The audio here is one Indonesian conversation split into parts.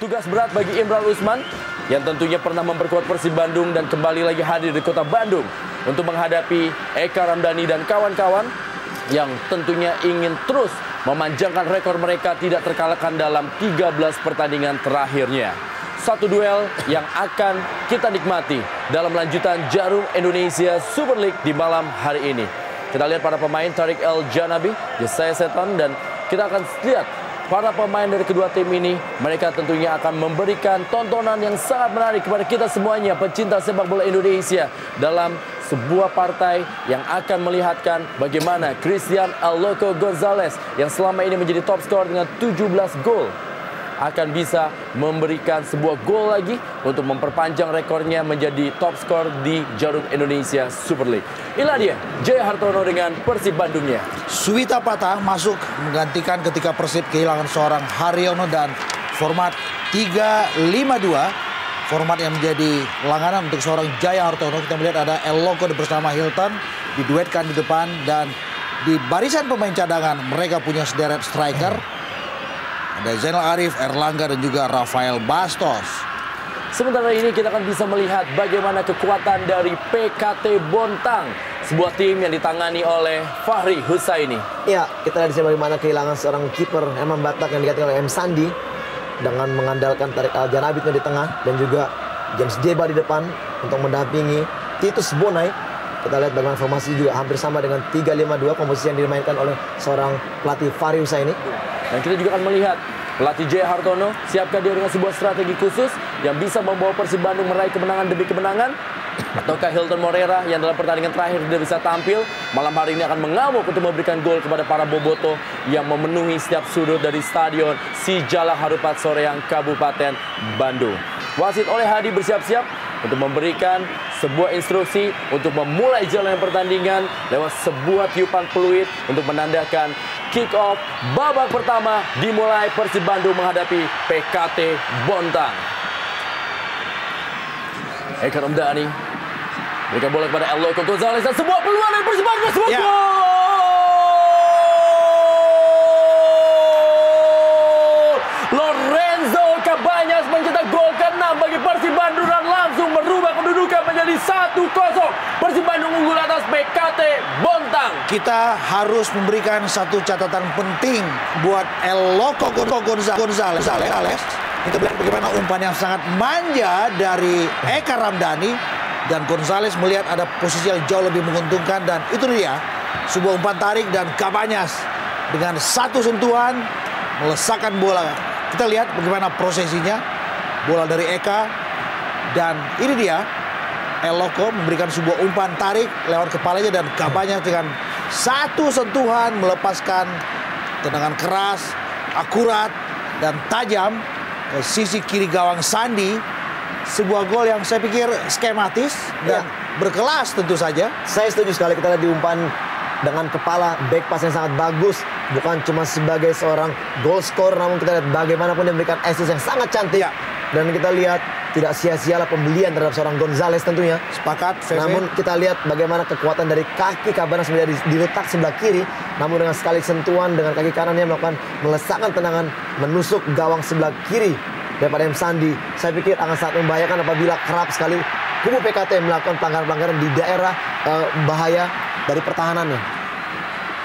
Tugas berat bagi Imran Usman yang tentunya pernah memperkuat Persib Bandung dan kembali lagi hadir di kota Bandung untuk menghadapi Eka Ramdani dan kawan-kawan yang tentunya ingin terus memanjangkan rekor mereka tidak terkalahkan dalam 13 pertandingan terakhirnya. Satu duel yang akan kita nikmati dalam lanjutan Jarum Indonesia Super League di malam hari ini. Kita lihat para pemain Tarik Al Janabi, Yesaya Seton, dan kita akan lihat para pemain dari kedua tim ini, mereka tentunya akan memberikan tontonan yang sangat menarik kepada kita semuanya, pecinta sepak bola Indonesia, dalam sebuah partai yang akan melihatkan bagaimana Cristian El Loco Gonzales yang selama ini menjadi top skor dengan 17 gol akan bisa memberikan sebuah gol lagi untuk memperpanjang rekornya menjadi top skor di Jarum Indonesia Super League. Inilah dia, Jaya Hartono dengan Persib Bandungnya. Suwita Patang masuk menggantikan ketika Persib kehilangan seorang Hariono dan format 3-5-2. Format yang menjadi langganan untuk seorang Jaya Hartono. Kita melihat ada El Loco bersama Hilton diduetkan di depan, dan di barisan pemain cadangan mereka punya sederet striker. Ada Zainal Arief, Erlangga, dan juga Rafael Bastos. Sementara ini kita akan bisa melihat bagaimana kekuatan dari PKT Bontang, sebuah tim yang ditangani oleh Fahri Husaini. Ya, kita lihat di sini bagaimana kehilangan seorang kiper Eman Batak yang digantikan oleh M Sandi dengan mengandalkan Tarik Al Janabi di tengah dan juga James Jeba di depan untuk mendampingi Titus Bonai. Kita lihat bagaimana formasi juga hampir sama dengan 3-5-2 komposisi yang dimainkan oleh seorang pelatih Fahri Husaini. Dan kita juga akan melihat pelatih Jaya Hartono siapkan dia dengan sebuah strategi khusus yang bisa membawa Persib Bandung meraih kemenangan demi kemenangan. Ataukah Hilton Moreira yang dalam pertandingan terakhir tidak bisa tampil malam hari ini akan mengamuk untuk memberikan gol kepada para Bobotoh yang memenuhi setiap sudut dari stadion Si Jalak Harupat Soreang Kabupaten Bandung. Wasit oleh Hadi bersiap-siap untuk memberikan sebuah instruksi untuk memulai jalannya pertandingan lewat sebuah tiupan peluit untuk menandakan kick off babak pertama dimulai. Persib Bandung menghadapi PKT Bontang. Eka Ramdani berikan bola kepada El Loco Gonzales dan sebuah peluang dari Persib Bandung, sebuah gol. Lorenzo Cabanas mencetak gol ke-6 bagi Persib Bandung dan langsung merubah kedudukan menjadi 1-0. Persib Bandung unggul atas PKT Bontang. Kita harus memberikan satu catatan penting buat El Loco Gonzales. Kita lihat bagaimana umpan yang sangat manja dari Eka Ramdani, dan Gonzales melihat ada posisi yang jauh lebih menguntungkan, dan itu dia sebuah umpan tarik dan Cabanas dengan satu sentuhan melesakkan bola. Kita lihat bagaimana prosesinya bola dari Eka, dan ini dia El Loco memberikan sebuah umpan tarik lewat kepalanya dan Cabanas dengan satu sentuhan melepaskan tendangan keras, akurat dan tajam ke sisi kiri gawang Sandi. Sebuah gol yang saya pikir skematis dan berkelas tentu saja. Saya setuju sekali, kita lihat diumpan dengan kepala, back pass yang sangat bagus. Bukan cuma sebagai seorang goal scorer, namun kita lihat bagaimanapun dia memberikan assist yang sangat cantik. Dan kita lihat tidak sia-sialah pembelian terhadap seorang Gonzales tentunya. Sepakat, namun kita lihat bagaimana kekuatan dari kaki Cabanas menjadi diletak sebelah kiri, namun dengan sekali sentuhan dengan kaki kanannya melakukan melesakkan tendangan menusuk gawang sebelah kiri daripada M Sandi. Saya pikir akan sangat membahayakan apabila kerap sekali kubu PKT melakukan pelanggaran-pelanggaran di daerah bahaya dari pertahanannya.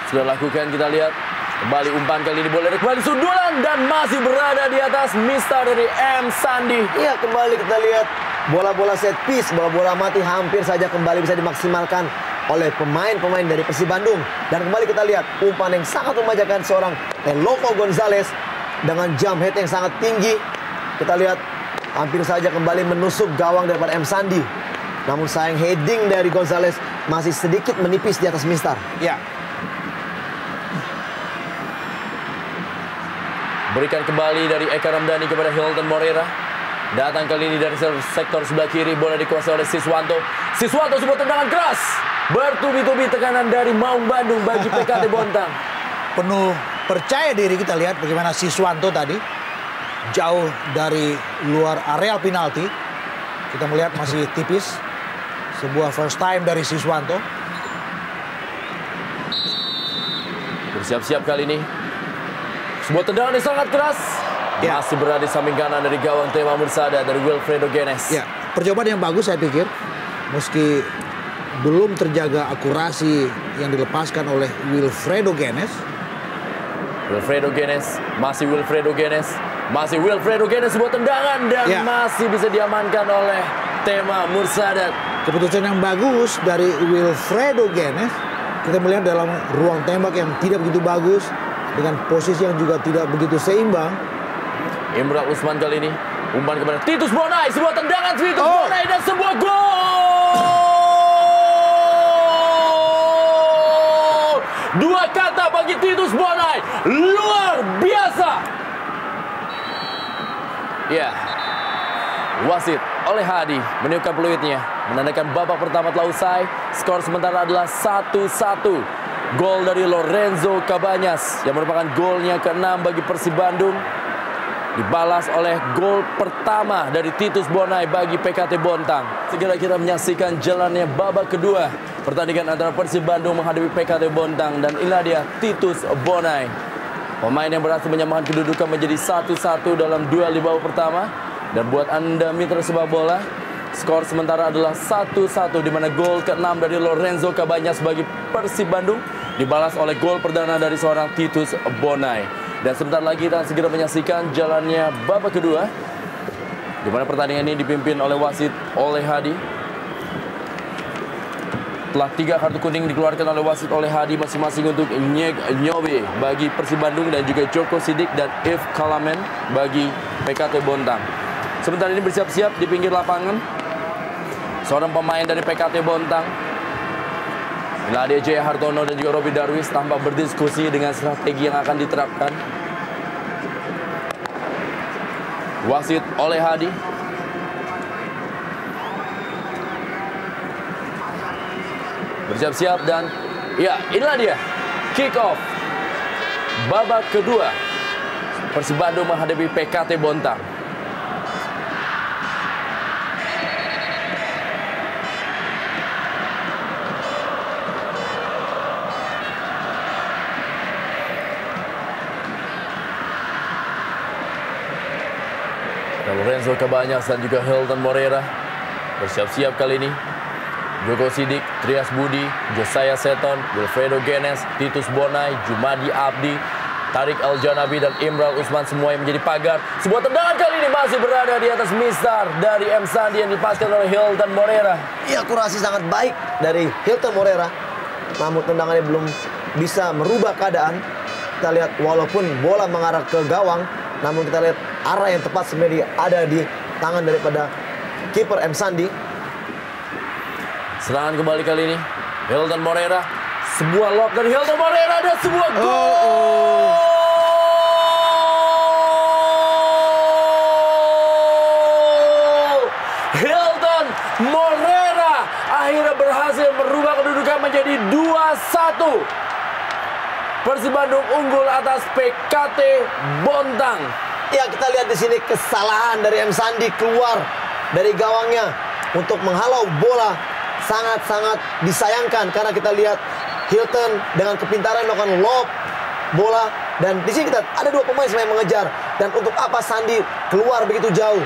Sudah lakukan, kita lihat kembali umpan kali ini, boleh kembali sundulan dan masih berada di atas mista dari M Sandi. Iya, kembali kita lihat bola-bola set piece, bola-bola mati hampir saja kembali bisa dimaksimalkan oleh pemain-pemain dari Persib Bandung. Dan kembali kita lihat umpan yang sangat memanjakan seorang El Loco Gonzales dengan jump head yang sangat tinggi. Kita lihat hampir saja kembali menusuk gawang daripada M Sandi. Namun sayang heading dari Gonzales masih sedikit menipis di atas mistar. Ya. Berikan kembali dari Eka Ramdani kepada Hilton Moreira. Datang kali ini dari sektor sebelah kiri, bola dikuasai oleh Siswanto. Siswanto sebuah tendangan keras. Bertubi-tubi tekanan dari Maung Bandung bagi PKT Bontang. Penuh percaya diri, kita lihat bagaimana Siswanto tadi jauh dari luar areal penalti. Kita melihat masih tipis. Sebuah first time dari Siswanto. siap-siap kali ini. Sebuah tendangan yang sangat keras. Yeah. Masih berada di samping kanan dari gawang Tema Mursadat dari Wilfredo Genes. Ya, yeah. Percobaan yang bagus saya pikir. Meski belum terjaga akurasi yang dilepaskan oleh Wilfredo Genes. Wilfredo Genes, masih Wilfredo Genes. Masih Wilfredo Genes, sebuah tendangan dan yeah, masih bisa diamankan oleh Tema Mursadat. Keputusan yang bagus dari Wilfredo Genes. Kita melihat dalam ruang tembak yang tidak begitu bagus, dengan posisi yang juga tidak begitu seimbang. Imran Usman kali ini umpan kepada Titus Bonai, sebuah tendangan Titus Bonai dan sebuah gol. Dua kata bagi Titus Bonai, luar biasa. Ya, wasit oleh Hadi meniupkan peluitnya, menandakan babak pertama telah usai. Skor sementara adalah 1-1. Gol dari Lorenzo Cabanas yang merupakan golnya ke-6 bagi Persib Bandung, dibalas oleh gol pertama dari Titus Bonai bagi PKT Bontang. Segera kita menyaksikan jalannya babak kedua pertandingan antara Persib Bandung menghadapi PKT Bontang. Dan inilah dia Titus Bonai, pemain yang berhasil menyamakan kedudukan menjadi 1-1 dalam duel di babak pertama. Dan buat Anda mitra sepak bola, skor sementara adalah 1-1, di mana gol ke-6 dari Lorenzo Cabanas bagi Persib Bandung dibalas oleh gol perdana dari seorang Titus Bonai. Dan sebentar lagi kita segera menyaksikan jalannya babak kedua, di mana pertandingan ini dipimpin oleh wasit oleh Hadi. Telah 3 kartu kuning dikeluarkan oleh wasit oleh Hadi masing-masing untuk Nyeg Nyowi bagi Persib Bandung dan juga Joko Sidik dan If Kalamen bagi PKT Bontang. Sebentar ini bersiap-siap di pinggir lapangan seorang pemain dari PKT Bontang. Inilah dia Jaya Hartono dan juga Robby Darwis tampak berdiskusi dengan strategi yang akan diterapkan. Wasit oleh Hadi. Bersiap-siap dan ya, inilah dia kick off babak kedua Persib Bandung menghadapi PKT Bontang. Lorenzo Cabanas dan juga Hilton Moreira bersiap-siap kali ini. Joko Sidik, Trias Budi, Yesaya Seton, Wilfredo Genes, Titus Bonai, Jumadi Abdi, Tarik Al Janabi dan Imran Usman semua yang menjadi pagar. Sebuah tendangan kali ini masih berada di atas mistar dari M Sandi yang dilepaskan oleh Hilton Moreira. Iya, akurasi sangat baik dari Hilton Moreira, namun tendangannya belum bisa merubah keadaan. Kita lihat walaupun bola mengarah ke gawang, namun kita lihat arah yang tepat sebenarnya ada di tangan daripada kiper M Sandi. Serangan kembali kali ini Hilton Moreira, sebuah lob dari Hilton Moreira dan sebuah gol. Hilton Moreira akhirnya berhasil merubah kedudukan menjadi 2-1. Persib Bandung unggul atas PKT Bontang. Ya, kita lihat di sini kesalahan dari M Sandi keluar dari gawangnya untuk menghalau bola, sangat-sangat disayangkan karena kita lihat Hilton dengan kepintaran melakukan lob bola, dan di sini kita ada 2 pemain yang mengejar, dan untuk apa Sandi keluar begitu jauh?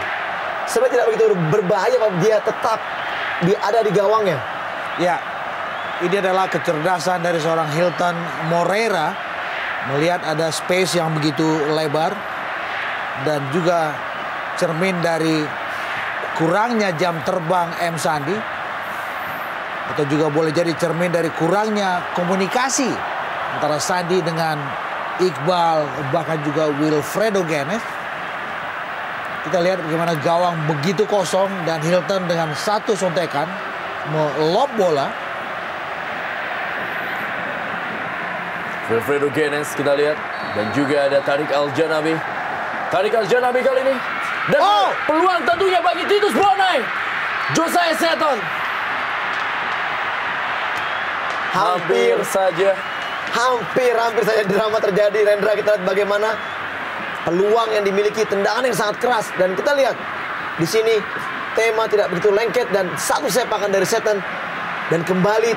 Sebenarnya tidak begitu berbahaya kalau dia tetap ada di gawangnya. Ya, ini adalah kecerdasan dari seorang Hilton Moreira melihat ada space yang begitu lebar, dan juga cermin dari kurangnya jam terbang M Sandi, atau juga boleh jadi cermin dari kurangnya komunikasi antara Sandi dengan Iqbal, bahkan juga Wilfredo Genes. Kita lihat bagaimana gawang begitu kosong dan Hilton dengan 1 suntikan melob bola. Wilfredo Genes kita lihat, dan juga ada Tarik Al Janabi. Tarik Al Janabi kali ini. Dan peluang tentunya bagi Titus Bonai. Josai Seton. Hampir saja drama terjadi. Rendra, kita lihat bagaimana peluang yang dimiliki, tendangan yang sangat keras. Dan kita lihat di sini Tema tidak begitu lengket, dan satu sepakan dari Seton. Dan kembali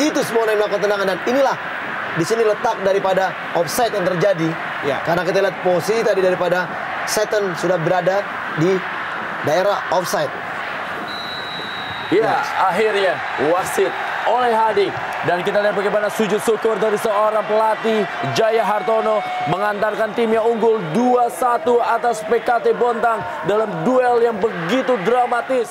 Titus Bonai melakukan tendangan. Dan inilah di sini letak daripada offside yang terjadi. Ya. Karena kita lihat posisi tadi daripada Seton sudah berada di daerah offside. Ya, akhirnya wasit oleh Hadi. Dan kita lihat bagaimana sujud syukur dari seorang pelatih, Jaya Hartono, mengantarkan timnya unggul 2-1 atas PKT Bontang dalam duel yang begitu dramatis.